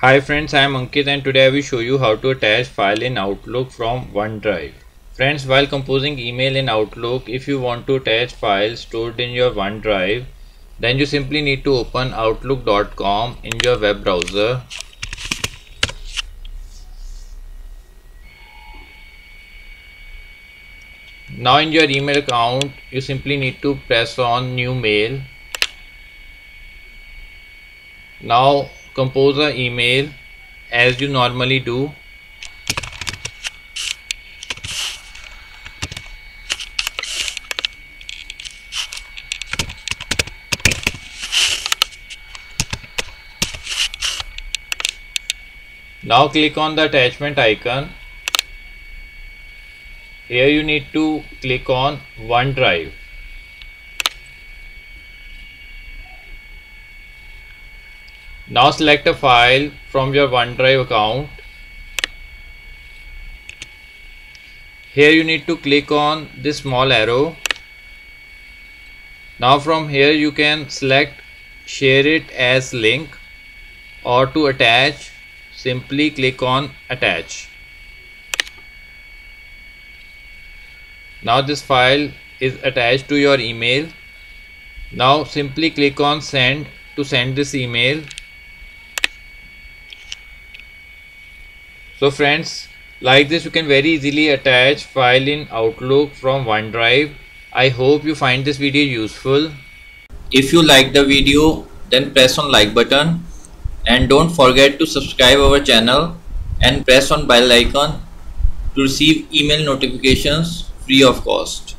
Hi friends, I am Ankit and today I will show you how to attach file in Outlook from OneDrive. Friends, while composing email in Outlook, if you want to attach files stored in your OneDrive, then you simply need to open outlook.com in your web browser. Now in your email account, you simply need to press on new mail. Now compose an email as you normally do. Now click on the attachment icon. Here you need to click on OneDrive. Now select a file from your OneDrive account. Here you need to click on this small arrow. Now from here you can select share it as link, or to attach simply click on attach. Now this file is attached to your email. Now simply click on send to send this email. So friends, like this you can very easily attach file in Outlook from OneDrive. I hope you find this video useful. If you like the video, then press on like button and don't forget to subscribe our channel and press on bell icon to receive email notifications free of cost.